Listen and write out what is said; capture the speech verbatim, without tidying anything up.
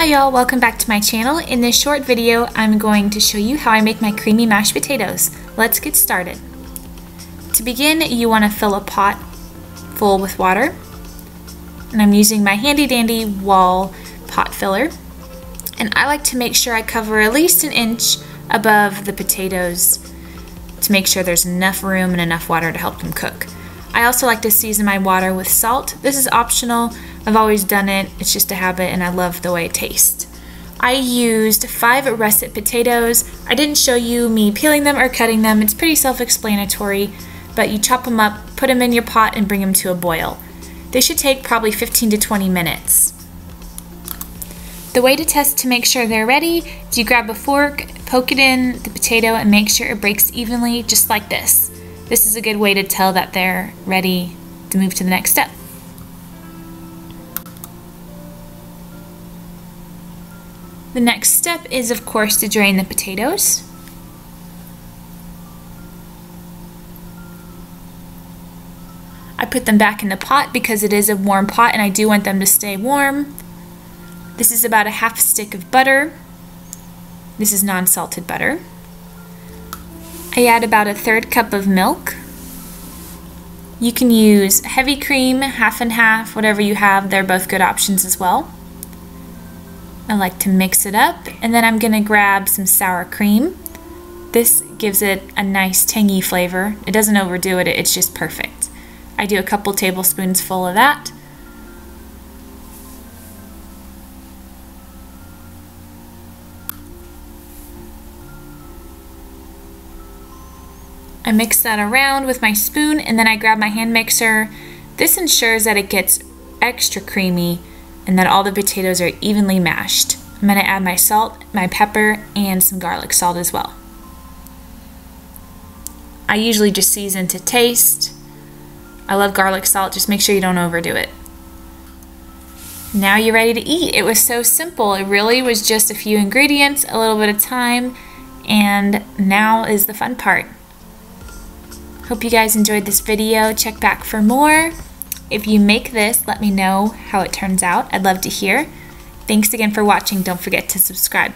Hi y'all, welcome back to my channel. In this short video, I'm going to show you how I make my creamy mashed potatoes. Let's get started. To begin, you want to fill a pot full with water. And I'm using my handy dandy wall pot filler. And I like to make sure I cover at least an inch above the potatoes to make sure there's enough room and enough water to help them cook. I also like to season my water with salt. This is optional. I've always done it. It's just a habit and I love the way it tastes. I used five russet potatoes. I didn't show you me peeling them or cutting them. It's pretty self-explanatory, but you chop them up, put them in your pot and bring them to a boil. They should take probably fifteen to twenty minutes. The way to test to make sure they're ready is you grab a fork, poke it in the potato and make sure it breaks evenly, just like this. This is a good way to tell that they're ready to move to the next step. The next step is, of course, to drain the potatoes. I put them back in the pot because it is a warm pot and I do want them to stay warm. This is about a half stick of butter. This is non-salted butter. I add about a third cup of milk. You can use heavy cream, half and half, whatever you have. They're both good options as well. I like to mix it up, and then I'm going to grab some sour cream. This gives it a nice tangy flavor. It doesn't overdo it, it's just perfect. I do a couple tablespoons full of that. I mix that around with my spoon and then I grab my hand mixer. This ensures that it gets extra creamy and that all the potatoes are evenly mashed. I'm going to add my salt, my pepper, and some garlic salt as well. I usually just season to taste. I love garlic salt, just make sure you don't overdo it. Now you're ready to eat. It was so simple. It really was just a few ingredients, a little bit of time, and now is the fun part. Hope you guys enjoyed this video. Check back for more. If you make this, let me know how it turns out. I'd love to hear. Thanks again for watching. Don't forget to subscribe.